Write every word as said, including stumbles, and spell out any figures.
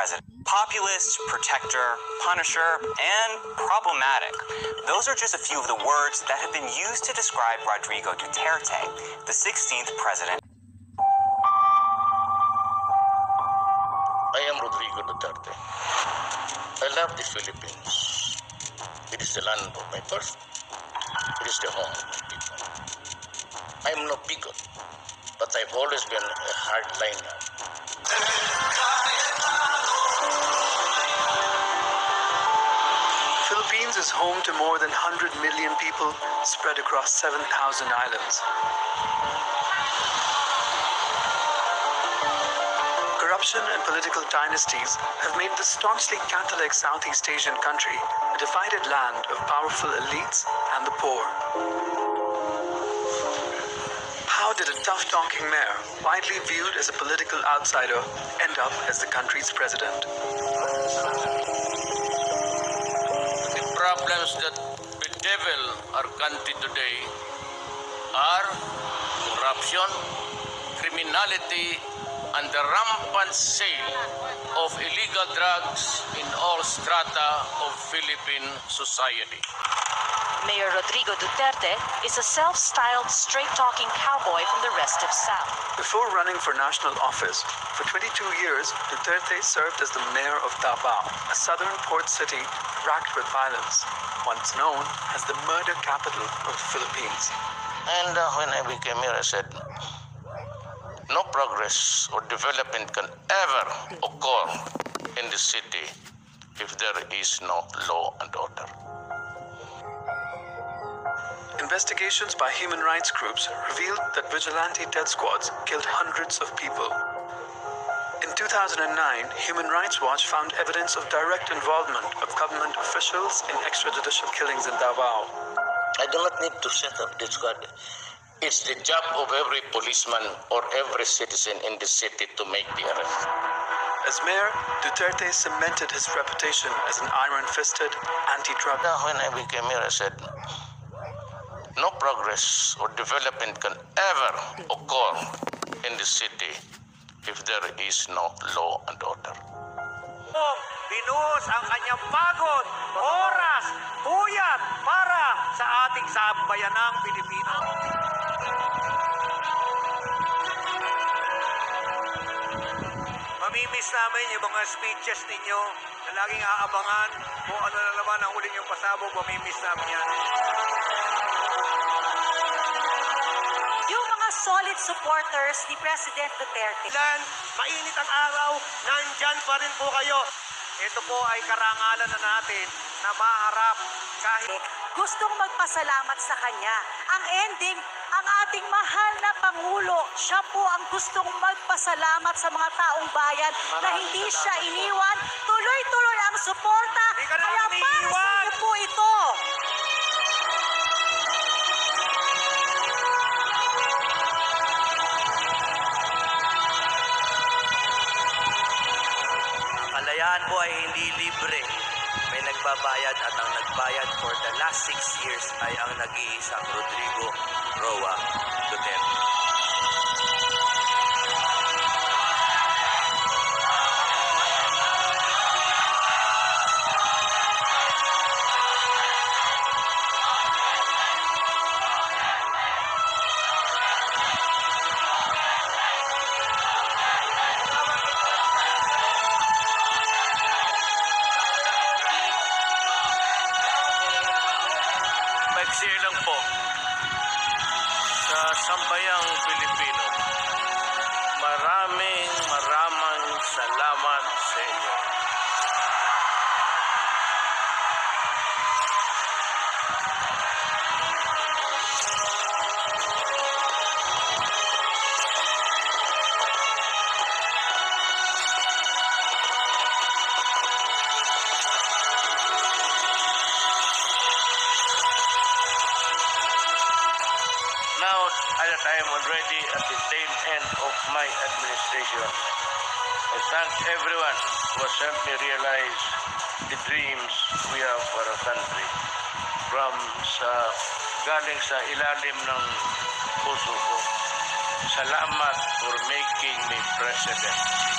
president. Populist, protector, punisher, and problematic. Those are just a few of the words that have been used to describe Rodrigo Duterte, the sixteenth president. I am Rodrigo Duterte. I love the Philippines. It is the land of my birth. It is the home of my people. I am no bigot, but I've always been a hardliner. Philippines is home to more than one hundred million people spread across seven thousand islands. Corruption and political dynasties have made the staunchly Catholic Southeast Asian country a divided land of powerful elites and the poor. How did a tough-talking mayor, widely viewed as a political outsider, end up as the country's president? Problems that bedevil our country today are corruption, criminality, and the rampant sale of illegal drugs in all strata of Philippine society. Mayor Rodrigo Duterte is a self-styled, straight-talking cowboy from the rest of South. Before running for national office, for twenty-two years, Duterte served as the mayor of Davao, a southern port city racked with violence, once known as the murder capital of the Philippines. And uh, when I became mayor, I said, no progress or development can ever occur in the city if there is no law and order. Investigations by human rights groups revealed that vigilante death squads killed hundreds of people. In two thousand nine, Human Rights Watch found evidence of direct involvement of government officials in extrajudicial killings in Davao. I do not need to set up this squad. It's the job of every policeman or every citizen in the city to make the arrest. As mayor, Duterte cemented his reputation as an iron-fisted anti-drug. When I became mayor, I said, no progress or development can ever occur in the city if there is no law and order. Binuhos ang kanyang pagod, oras, puyat para sa ating sambayanang Pilipino. Mamimiss namin yung mga speeches ninyo na laging aabangan kung ano na naman ang uling yung pasabog. Mamimiss namin yan. Solid supporters ni President Duterte. Ilan, mainit ang araw, nandyan pa rin po kayo. Ito po ay karangalan na natin na maharap kahit... Gustong magpasalamat sa kanya. Ang ending, ang ating mahal na Pangulo, siya po ang gustong magpasalamat sa mga taong bayan. Maraming na hindi siya iniwan. Tuloy-tuloy ang suporta. Kaya para sa inyo po ito. Kalayaan po ay hindi libre. May nagbabayad at ang nagbayad for the last six years ay ang nag-iisang Rodrigo Roa Duterte. Maiksi lang po sa sambayang Pilipino. Maraming maraming salamat sa inyo. That I am already at the tail end of my administration. I thank everyone who has helped me realize the dreams we have for our country. From sa galing sa ilalim ng puso ko, salamat for making me president.